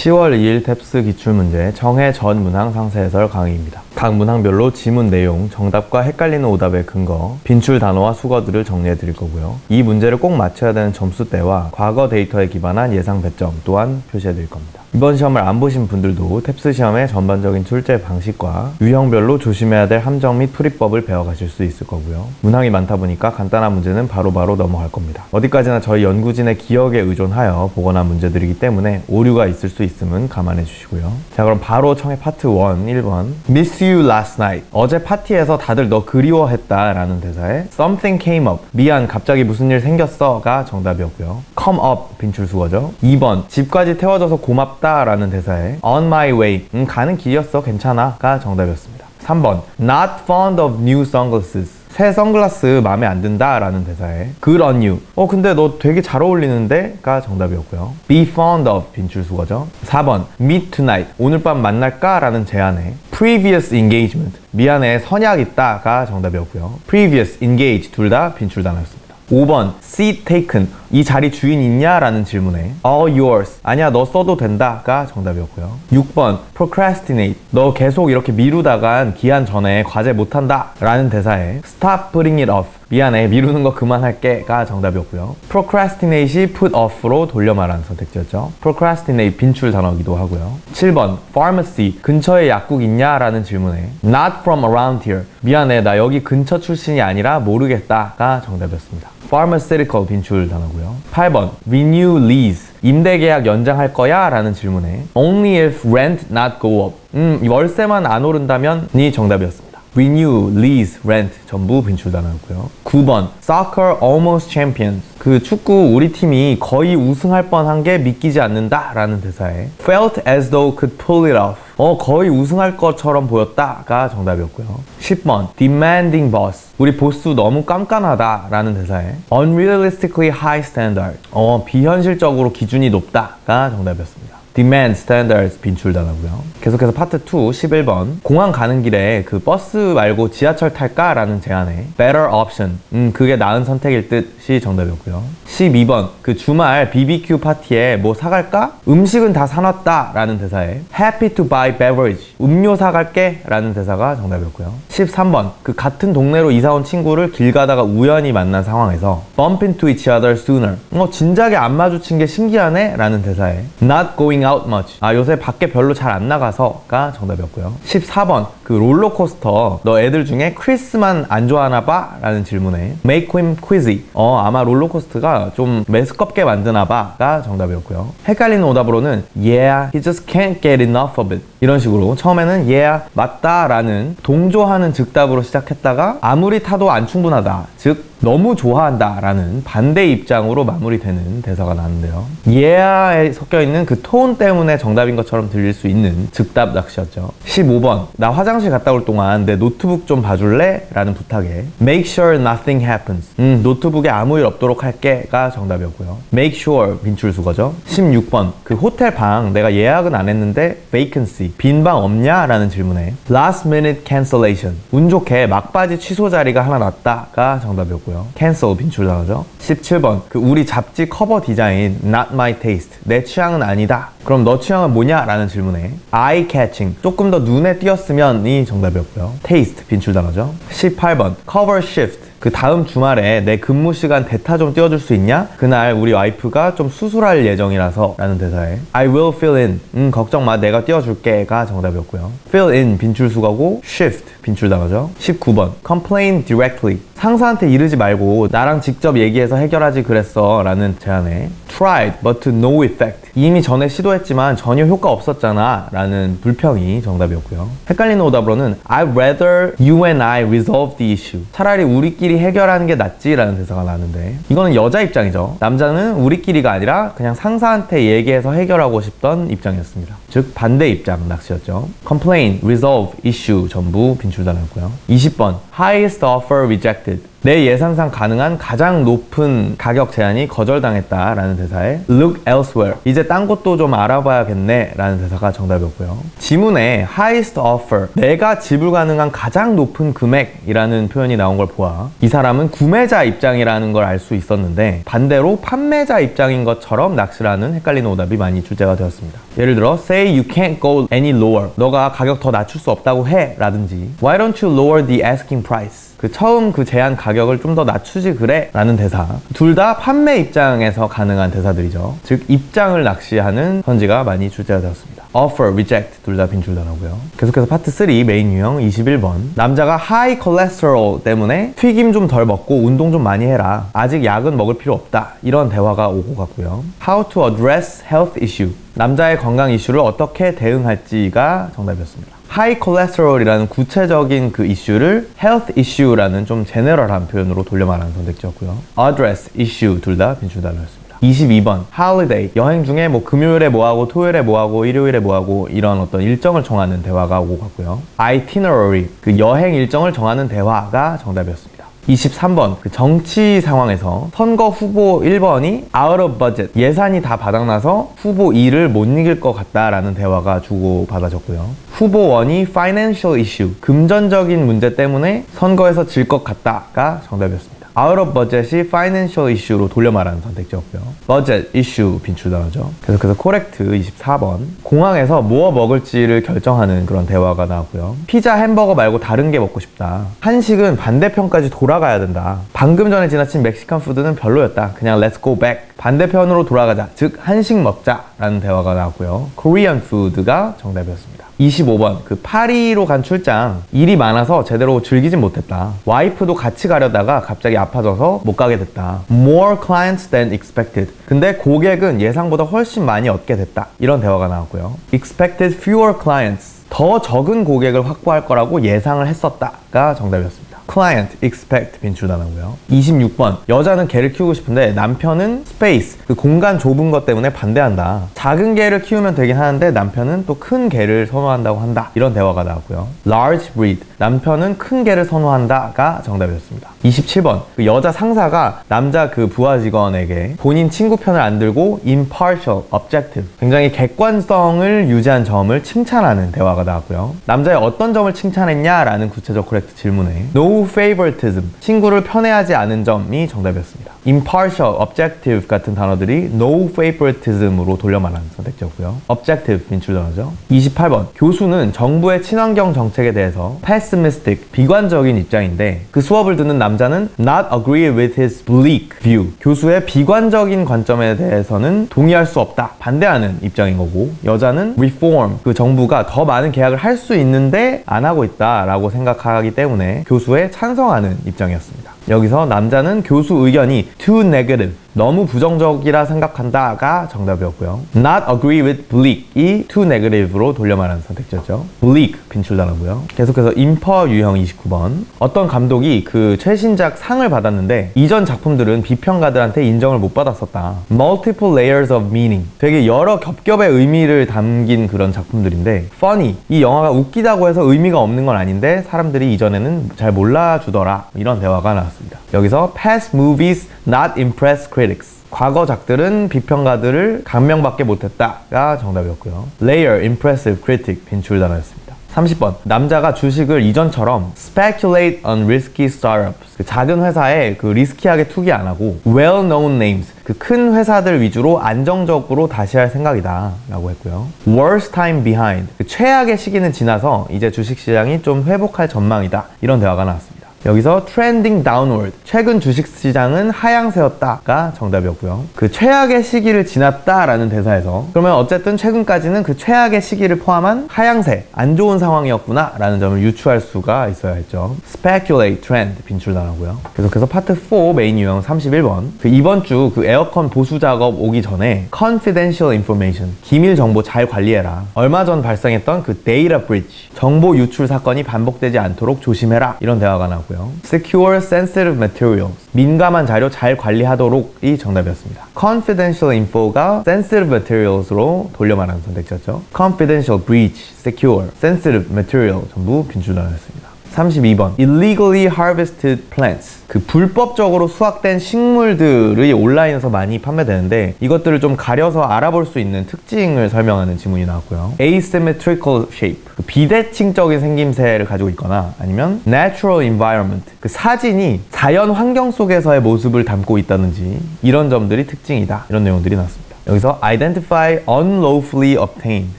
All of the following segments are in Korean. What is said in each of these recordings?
10월 2일 탭스 기출문제 정해 전 문항 상세 해설 강의입니다. 각 문항별로 지문 내용, 정답과 헷갈리는 오답의 근거, 빈출 단어와 수거들을 정리해 드릴 거고요. 이 문제를 꼭 맞춰야 되는 점수대와 과거 데이터에 기반한 예상 배점 또한 표시해 드릴 겁니다. 이번 시험을 안 보신 분들도 탭스 시험의 전반적인 출제 방식과 유형별로 조심해야 될 함정 및 풀이법을 배워가실 수 있을 거고요. 문항이 많다 보니까 간단한 문제는 바로바로 넘어갈 겁니다. 어디까지나 저희 연구진의 기억에 의존하여 보건한 문제들이기 때문에 오류가 있을 수 있음은 감안해 주시고요. 자, 그럼 바로 청해 파트 1, 1번 Miss you last night. 어제 파티에서 다들 너 그리워했다 라는 대사에 Something came up. 미안, 갑자기 무슨 일 생겼어가 정답이었고요. Come up. 빈출수거죠. 2번 집까지 태워줘서 고맙다 라는 대사에 On my way. 가는 길이었어. 괜찮아. 가 정답이었습니다. 3번 Not fond of new sunglasses. 새 선글라스 마음에 안 든다 라는 대사에 Good on you. 근데 너 되게 잘 어울리는데? 가 정답이었고요. Be fond of. 빈출수거죠. 4번 Meet tonight. 오늘 밤 만날까? 라는 제안에 Previous engagement. 미안해 선약 있다. 가 정답이었고요. Previous, engage 둘 다 빈출 단어였습니다. 5번 seat taken. 이 자리 주인 있냐? 라는 질문에 all yours. 아니야 너 써도 된다 가 정답이었고요. 6번 procrastinate. 너 계속 이렇게 미루다간 기한 전에 과제 못한다 라는 대사에 stop putting it off. 미안해 미루는 거 그만할게 가 정답이었고요. procrastinate이 put off로 돌려 말하는 선택지였죠. procrastinate 빈출 단어이기도 하고요. 7번 pharmacy. 근처에 약국 있냐? 라는 질문에 not from around here. 미안해 나 여기 근처 출신이 아니라 모르겠다 가 정답이었습니다. pharmaceutical 빈출 단어고요. 8번 renew lease. 임대계약 연장할 거야? 라는 질문에 only if rent not go up. 월세만 안 오른다면 이 정답이었습니다. renew, lease, rent 전부 빈출 단어였고요. 9번 soccer almost champions. 그 축구 우리 팀이 거의 우승할 뻔한 게 믿기지 않는다 라는 대사에 felt as though could pull it off. 거의 우승할 것처럼 보였다 가 정답이었고요. 10번 demanding boss. 우리 보스 너무 깐깐하다 라는 대사에 unrealistically high standard. 비현실적으로 기준이 높다 가 정답이었습니다. demand, standards 빈출 단어고요. 계속해서 파트 2, 11번 공항 가는 길에 그 버스 말고 지하철 탈까? 라는 제안에 better option. 그게 나은 선택일 듯이 정답이었고요. 12번 그 주말 BBQ 파티에 뭐 사갈까? 음식은 다 사놨다 라는 대사에 happy to buy beverage. 음료 사갈게 라는 대사가 정답이었고요. 13번 그 같은 동네로 이사온 친구를 길 가다가 우연히 만난 상황에서 bump into each other sooner. 진작에 안 마주친 게 신기하네 라는 대사에 not going out much. 요새 밖에 별로 잘 안 나가서 가 정답이었고요. 14번 그 롤러코스터 너 애들 중에 크리스만 안 좋아하나 봐? 라는 질문에 make him quizzy. 아마 롤러코스터가 좀 매스껍게 만드나 봐 가 정답이었고요. 헷갈리는 오답으로는 yeah, he just can't get enough of it. 이런 식으로 처음에는 yeah, 맞다 라는 동조하는 즉답으로 시작했다가 아무리 타도 안 충분하다, 즉 너무 좋아한다 라는 반대 입장으로 마무리되는 대사가 나왔는데요. 예아에 섞여있는 그 톤 때문에 정답인 것처럼 들릴 수 있는 즉답 낚시였죠. 15번 나 화장실 갔다 올 동안 내 노트북 좀 봐줄래? 라는 부탁에 make sure nothing happens. 노트북에 아무 일 없도록 할게 가 정답이었고요. make sure 빈출수거죠. 16번 그 호텔 방 내가 예약은 안 했는데 vacancy. 빈방 없냐? 라는 질문에 last minute cancellation. 운 좋게 막바지 취소 자리가 하나 났다 가 정답이었고요. cancel 빈출 단어죠. 17번 그 우리 잡지 커버 디자인 not my taste. 내 취향은 아니다. 그럼 너 취향은 뭐냐? 라는 질문에 eye catching. 조금 더 눈에 띄었으면 이 정답이었고요. taste 빈출 단어죠. 18번 cover shift. 그 다음 주말에 내 근무 시간 대타 좀 띄워줄 수 있냐? 그날 우리 와이프가 좀 수술할 예정이라서 라는 대사에 I will fill in. 걱정 마 내가 띄워줄게 가 정답이었고요. fill in 빈출수거고 shift 빈출 단어죠. 19번 complain directly. 상사한테 이르지 말고 나랑 직접 얘기해서 해결하지 그랬어 라는 제안에 tried but to no effect. 이미 전에 시도했지만 전혀 효과 없었잖아 라는 불평이 정답이었고요. 헷갈리는 오답으로는 I'd rather you and I resolve the issue. 차라리 우리끼리 해결하는 게 낫지 라는 대사가 나왔는데 이거는 여자 입장이죠. 남자는 우리끼리가 아니라 그냥 상사한테 얘기해서 해결하고 싶던 입장이었습니다. 즉 반대 입장 낚시였죠. complain, resolve, issue 전부 빈출 단어였고요. 20번 highest offer rejected. 내 예상상 가능한 가장 높은 가격 제한이 거절당했다라는 대사에 Look elsewhere, 이제 딴 곳도 좀 알아봐야겠네 라는 대사가 정답이었고요. 지문에 highest offer, 내가 지불 가능한 가장 높은 금액이라는 표현이 나온 걸 보아 이 사람은 구매자 입장이라는 걸 알 수 있었는데, 반대로 판매자 입장인 것처럼 낚시라는 헷갈리는 오답이 많이 출제가 되었습니다. 예를 들어 Say you can't go any lower, 너가 가격 더 낮출 수 없다고 해 라든지 Why don't you lower the asking price, 그 처음 그 제한 가격을 좀 더 낮추지 그래 라는 대사, 둘 다 판매 입장에서 가능한 대사들이죠. 즉 입장을 낚시하는 선지가 많이 출제가 되었습니다. offer, reject 둘 다 빈줄 단어고요. 계속해서 파트 3 메인 유형 21번, 남자가 high cholesterol 때문에 튀김 좀 덜 먹고 운동 좀 많이 해라, 아직 약은 먹을 필요 없다, 이런 대화가 오고 갔고요. how to address health issue, 남자의 건강 이슈를 어떻게 대응할지가 정답이었습니다. high cholesterol이라는 구체적인 그 이슈를 health issue라는 좀 제너럴한 표현으로 돌려 말하는 선택지였고요. address, issue 둘 다 빈줄 단어였습니다. 22번 holiday, 여행 중에 뭐 금요일에 뭐하고 토요일에 뭐하고 일요일에 뭐하고 이런 어떤 일정을 정하는 대화가 오고 갔고요. itinerary, 그 여행 일정을 정하는 대화가 정답이었습니다. 23번 그 정치 상황에서 선거 후보 1번이 out of budget, 예산이 다 바닥나서 후보 2를 못 이길 것 같다라는 대화가 주고받아졌고요. 후보 1이 financial issue, 금전적인 문제 때문에 선거에서 질 것 같다가 정답이었습니다. out of budget이 financial issue로 돌려 말하는 선택지였고요. budget, issue 빈출 단어죠. 계속해서 correct 24번 공항에서 뭐 먹을지를 결정하는 그런 대화가 나왔고요. 피자, 햄버거 말고 다른 게 먹고 싶다, 한식은 반대편까지 돌아가야 된다, 방금 전에 지나친 멕시칸 푸드는 별로였다, 그냥 let's go back, 반대편으로 돌아가자, 즉 한식 먹자 라는 대화가 나왔고요. korean food가 정답이었습니다. 25번 그 파리로 간 출장, 일이 많아서 제대로 즐기진 못했다, 와이프도 같이 가려다가 갑자기 아파져서 못 가게 됐다, more clients than expected, 근데 고객은 예상보다 훨씬 많이 얻게 됐다, 이런 대화가 나왔고요. expected fewer clients, 더 적은 고객을 확보할 거라고 예상을 했었다가 정답이었습니다. client, expect 빈출 단어고요. 26번 여자는 개를 키우고 싶은데 남편은 space, 그 공간 좁은 것 때문에 반대한다, 작은 개를 키우면 되긴 하는데 남편은 또 큰 개를 선호한다고 한다, 이런 대화가 나왔고요. large breed, 남편은 큰 개를 선호한다가 정답이었습니다. 27번 그 여자 상사가 남자 그 부하 직원에게 본인 친구 편을 안 들고 impartial, objective, 굉장히 객관성을 유지한 점을 칭찬하는 대화가 나왔고요. 남자의 어떤 점을 칭찬했냐 라는 구체적 코렉트 질문에 no favoritism, 친구를 편애하지 않은 점이 정답이었습니다. impartial, objective 같은 단어들이 no favoritism으로 돌려 말하는 선택지였고요. objective 빈출 단어죠. 28번 교수는 정부의 친환경 정책에 대해서 pessimistic, 비관적인 입장인데 그 수업을 듣는 남자는 not agree with his bleak view, 교수의 비관적인 관점에 대해서는 동의할 수 없다, 반대하는 입장인 거고, 여자는 reform, 그 정부가 더 많은 계약을 할 수 있는데 안 하고 있다 라고 생각하기 때문에 교수의 찬성하는 입장이었습니다. 여기서 남자는 교수 의견이 too negative, 너무 부정적이라 생각한다가 정답이었고요. not agree with bleak이 too negative로 돌려 말하는 선택지였죠. bleak 빈출 단어고요. 계속해서 인퍼 유형 29번 어떤 감독이 그 최신작 상을 받았는데 이전 작품들은 비평가들한테 인정을 못 받았었다, multiple layers of meaning, 되게 여러 겹겹의 의미를 담긴 그런 작품들인데 funny, 이 영화가 웃기다고 해서 의미가 없는 건 아닌데 사람들이 이전에는 잘 몰라주더라, 이런 대화가 나왔습니다. 여기서 past movies not impress critics, 과거작들은 비평가들을 감명받게 못했다가 정답이었고요. layer, impressive, critic 빈출 단어였습니다. 30번 남자가 주식을 이전처럼 speculate on risky startups, 그 작은 회사에 그 리스키하게 투기 안 하고 well known names, 그 큰 회사들 위주로 안정적으로 다시 할 생각이다 라고 했고요. worst time behind, 그 최악의 시기는 지나서 이제 주식시장이 좀 회복할 전망이다, 이런 대화가 나왔습니다. 여기서 trending downward, 최근 주식시장은 하향세였다가 정답이었고요. 그 최악의 시기를 지났다라는 대사에서 그러면 어쨌든 최근까지는 그 최악의 시기를 포함한 하향세, 안 좋은 상황이었구나 라는 점을 유추할 수가 있어야 했죠. speculate, trend 빈출 단어고요. 계속해서 파트 4 메인 유형 31번 그 이번 주 그 에어컨 보수 작업 오기 전에 confidential information, 기밀 정보 잘 관리해라, 얼마 전 발생했던 그 data breach, 정보 유출 사건이 반복되지 않도록 조심해라, 이런 대화가 나오고 secure sensitive materials, 민감한 자료 잘 관리하도록이 정답이었습니다. confidential info가 sensitive materials로 돌려 말하는 선택지였죠. confidential breach, secure, sensitive material 전부 빈줄 단어였습니다. 32번 Illegally harvested plants, 그 불법적으로 수확된 식물들이 온라인에서 많이 판매되는데 이것들을 좀 가려서 알아볼 수 있는 특징을 설명하는 지문이 나왔고요. Asymmetrical shape, 그 비대칭적인 생김새를 가지고 있거나, 아니면 Natural environment, 그 사진이 자연 환경 속에서의 모습을 담고 있다든지 이런 점들이 특징이다, 이런 내용들이 나왔습니다. 여기서 Identify unlawfully obtained,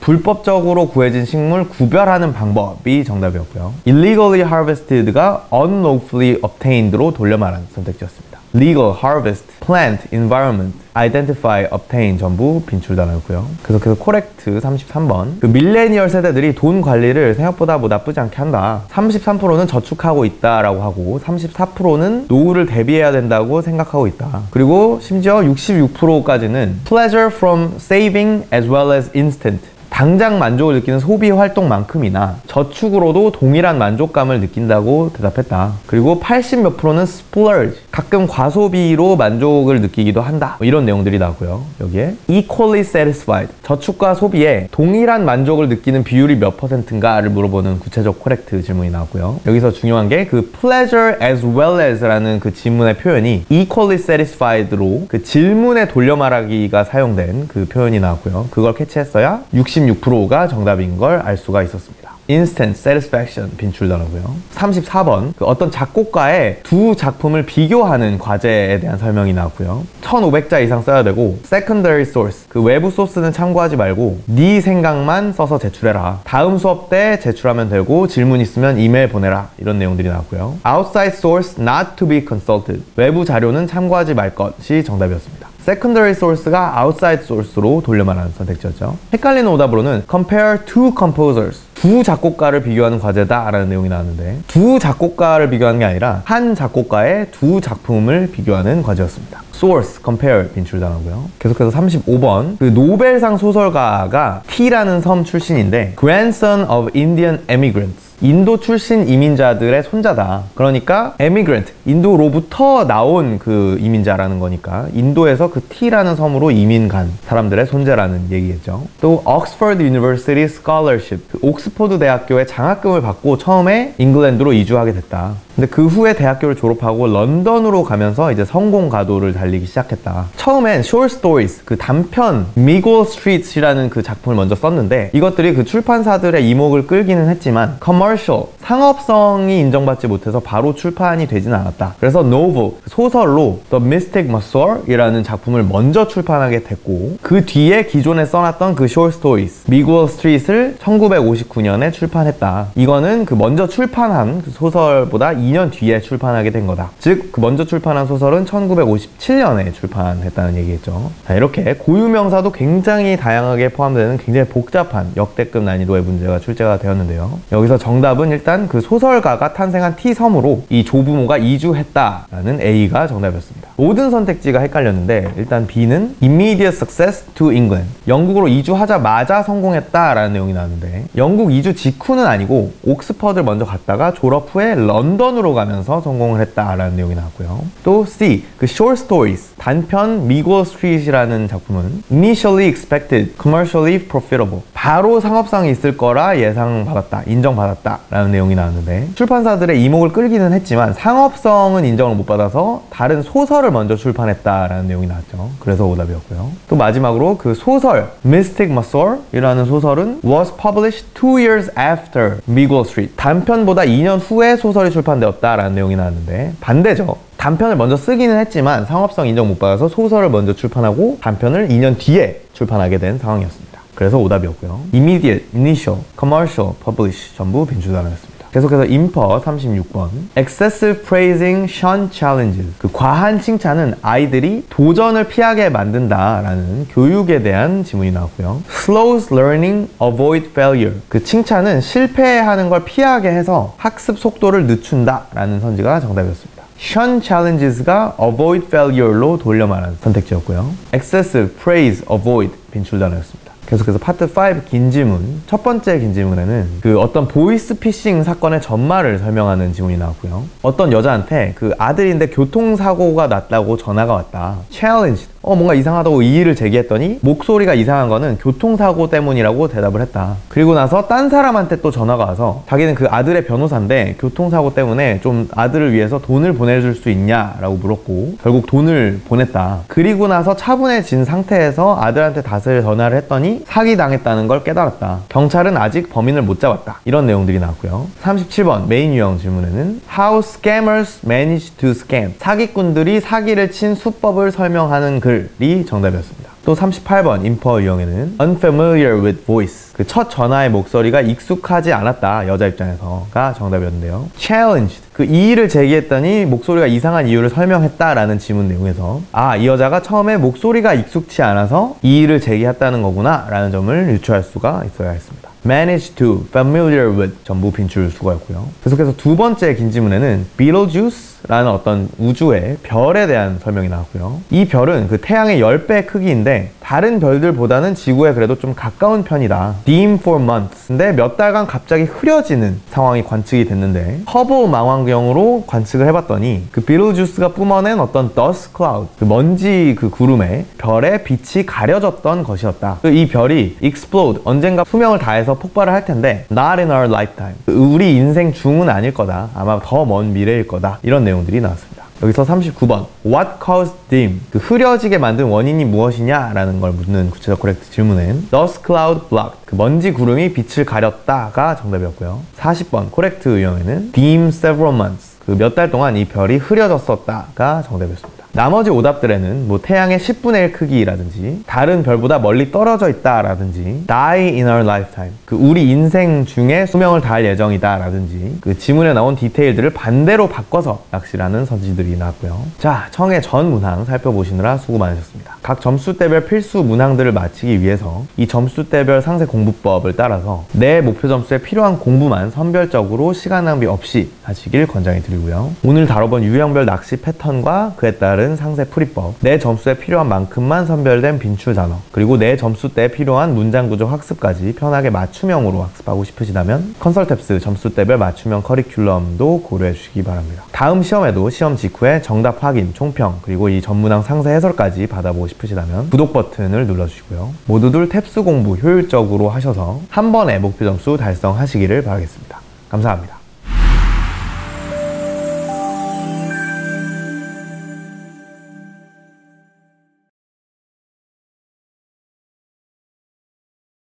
불법적으로 구해진 식물 구별하는 방법이 정답이었고요. Illegally harvested가 unlawfully obtained로 돌려 말한 선택지였습니다. Legal, harvest, plant, environment, identify, obtain 전부 빈출 단어였고요. 계속해서 코렉트 33번 그 밀레니얼 세대들이 돈 관리를 생각보다 뭐 나쁘지 않게 한다, 33%는 저축하고 있다라고 하고 34%는 노후를 대비해야 된다고 생각하고 있다, 그리고 심지어 66%까지는 pleasure from saving as well as instant, 당장 만족을 느끼는 소비 활동만큼이나 저축으로도 동일한 만족감을 느낀다고 대답했다. 그리고 80몇 프로는 splurge, 가끔 과소비로 만족을 느끼기도 한다, 뭐 이런 내용들이 나고요. 여기에 equally satisfied, 저축과 소비에 동일한 만족을 느끼는 비율이 몇 퍼센트인가를 물어보는 구체적 코렉트 질문이 나왔고요. 여기서 중요한 게 그 pleasure as well as 라는 그 질문의 표현이 equally satisfied로 그 질문에 돌려 말하기가 사용된 그 표현이 나왔고요. 그걸 캐치했어야 66%가 정답인 걸 알 수가 있었습니다. Instant Satisfaction 빈출 단어고요. 34번 그 어떤 작곡가의 두 작품을 비교하는 과제에 대한 설명이 나왔고요. 1500자 이상 써야 되고 Secondary Source, 그 외부 소스는 참고하지 말고 네 생각만 써서 제출해라, 다음 수업 때 제출하면 되고 질문 있으면 이메일 보내라, 이런 내용들이 나왔고요. Outside Source Not to be Consulted, 외부 자료는 참고하지 말 것이 정답이었습니다. Secondary Source가 Outside Source로 돌려 말하는 선택지였죠. 헷갈리는 오답으로는 Compare Two Composers, 두 작곡가를 비교하는 과제다 라는 내용이 나왔는데 두 작곡가를 비교하는 게 아니라 한 작곡가의 두 작품을 비교하는 과제였습니다. Source, Compare 빈출 단어고요. 계속해서 35번 그 노벨상 소설가가 T라는 섬 출신인데 Grandson of Indian Immigrants, 인도 출신 이민자들의 손자다. 그러니까 Emigrant, 인도로부터 나온 그 이민자라는 거니까 인도에서 그 T라는 섬으로 이민 간 사람들의 손자라는 얘기겠죠. 또 Oxford University Scholarship, 그 옥스퍼드 대학교의 장학금을 받고 처음에 잉글랜드로 이주하게 됐다. 근데 그 후에 대학교를 졸업하고 런던으로 가면서 이제 성공 가도를 달리기 시작했다. 처음엔 Short Stories, 그 단편 Meagle Streets이라는 그 작품을 먼저 썼는데 이것들이 그 출판사들의 이목을 끌기는 했지만 Commercial, 상업성이 인정받지 못해서 바로 출판이 되진 않았다. 그래서 Novel, 소설로 The Mystic Masseur 이라는 작품을 먼저 출판하게 됐고 그 뒤에 기존에 써놨던 그 Short Stories Meagle Streets을 1959년에 출판했다. 이거는 그 먼저 출판한 그 소설보다 2년 뒤에 출판하게 된 거다. 즉 그 먼저 출판한 소설은 1957년에 출판했다는 얘기겠죠. 자, 이렇게 고유명사도 굉장히 다양하게 포함되는 굉장히 복잡한 역대급 난이도의 문제가 출제가 되었는데요. 여기서 정답은 일단 그 소설가가 탄생한 T섬으로 이 조부모가 이주했다라는 A가 정답이었습니다. 모든 선택지가 헷갈렸는데 일단 B는 Immediate Success to England, 영국으로 이주하자마자 성공했다라는 내용이 나왔는데 영국 이주 직후는 아니고 옥스퍼드를 먼저 갔다가 졸업 후에 런던으로 가면서 성공을 했다라는 내용이 나왔고요. 또 C, 그 Short Stories, 단편 Meagle Street이라는 작품은 Initially expected, commercially profitable, 바로 상업성이 있을 거라 예상받았다, 인정받았다 라는 내용이 나왔는데 출판사들의 이목을 끌기는 했지만 상업성은 인정을 못 받아서 다른 소설을 먼저 출판했다라는 내용이 나왔죠. 그래서 오답이었고요. 또 마지막으로 그 소설 Mystic Masseur 이라는 소설은 was published 2 years after Meagle Street, 단편보다 2년 후에 소설이 출판되었다라는 내용이 나왔는데 반대죠. 단편을 먼저 쓰기는 했지만 상업성 인정 못 받아서 소설을 먼저 출판하고 단편을 2년 뒤에 출판하게 된 상황이었습니다. 그래서 오답이었고요. Immediate, Initial, Commercial, Publish 전부 빈출 단어였습니다. 계속해서 인퍼 36번 Excessive Praising Shun Challenges, 그 과한 칭찬은 아이들이 도전을 피하게 만든다 라는 교육에 대한 지문이 나왔고요. Slows Learning Avoid Failure, 그 칭찬은 실패하는 걸 피하게 해서 학습 속도를 늦춘다 라는 선지가 정답이었습니다. Shun Challenges가 Avoid Failure로 돌려 말한 선택지였고요. Excessive Praise Avoid 빈출 단어였습니다. 계속해서 파트 5 긴 지문, 첫 번째 긴 지문에는 그 어떤 보이스피싱 사건의 전말을 설명하는 지문이 나왔고요. 어떤 여자한테 그 아들인데 교통사고가 났다고 전화가 왔다. Challenged, 뭔가 이상하다고 이의를 제기했더니 목소리가 이상한 거는 교통사고 때문이라고 대답을 했다. 그리고 나서 딴 사람한테 또 전화가 와서 자기는 그 아들의 변호사인데 교통사고 때문에 좀 아들을 위해서 돈을 보내줄 수 있냐라고 물었고 결국 돈을 보냈다. 그리고 나서 차분해진 상태에서 아들한테 다스를 전화를 했더니 사기당했다는 걸 깨달았다. 경찰은 아직 범인을 못 잡았다. 이런 내용들이 나왔고요. 37번 메인 유형 질문에는 How scammers manage to scam. 사기꾼들이 사기를 친 수법을 설명하는 글이 정답이었습니다. 또 38번 인퍼 유형에는 Unfamiliar with voice. 그 첫 전화의 목소리가 익숙하지 않았다. 여자 입장에서가 정답이었는데요. Challenged. 그 이의를 제기했더니 목소리가 이상한 이유를 설명했다라는 지문 내용에서 아, 이 여자가 처음에 목소리가 익숙치 않아서 이의를 제기했다는 거구나 라는 점을 유추할 수가 있어야 했습니다. Manage to, familiar with 전부 빈출 수거였고요. 계속해서 두 번째 긴 지문에는 Betelgeuse라는 어떤 우주의 별에 대한 설명이 나왔고요. 이 별은 그 태양의 10배 크기인데 다른 별들보다는 지구에 그래도 좀 가까운 편이다. Dim for months. 근데 몇 달간 갑자기 흐려지는 상황이 관측이 됐는데 허브 망원경으로 관측을 해봤더니 그 Betelgeuse가 뿜어낸 어떤 dust cloud, 그 먼지 그 구름에 별의 빛이 가려졌던 것이었다. 이 별이 explode, 언젠가 수명을 다해서 폭발을 할 텐데 Not in our lifetime. 우리 인생 중은 아닐 거다. 아마 더 먼 미래일 거다. 이런 내용들이 나왔습니다. 여기서 39번 What caused dim? 그 흐려지게 만든 원인이 무엇이냐? 라는 걸 묻는 구체적 코렉트 질문엔 Dust cloud blocked. 그 먼지 구름이 빛을 가렸다가 정답이었고요. 40번 코렉트 유형에는 Dim several months. 그 몇 달 동안 이 별이 흐려졌었다가 정답이었습니다. 나머지 오답들에는 뭐 태양의 10분의 1 크기라든지 다른 별보다 멀리 떨어져 있다라든지 Die in our lifetime. 그 우리 인생 중에 수명을 다할 예정이다라든지 그 지문에 나온 디테일들을 반대로 바꿔서 낚시라는 선지들이 나왔고요. 자, 청의 전 문항 살펴보시느라 수고 많으셨습니다. 각 점수대별 필수 문항들을 마치기 위해서 이 점수대별 상세 공부법을 따라서 내 목표 점수에 필요한 공부만 선별적으로 시간 낭비 없이 하시길 권장해 드리고요. 오늘 다뤄본 유형별 낚시 패턴과 그에 따른 상세 풀이법, 내 점수에 필요한 만큼만 선별된 빈출 단어, 그리고 내 점수 때 필요한 문장 구조 학습까지 편하게 맞춤형으로 학습하고 싶으시다면 컨설텝스 점수대별 맞춤형 커리큘럼도 고려해 주시기 바랍니다. 다음 시험에도 시험 직후에 정답 확인, 총평, 그리고 이 전문항 상세 해설까지 받아보고 싶으시다면 구독 버튼을 눌러주시고요. 모두들 탭스 공부 효율적으로 하셔서 한 번에 목표 점수 달성하시기를 바라겠습니다. 감사합니다.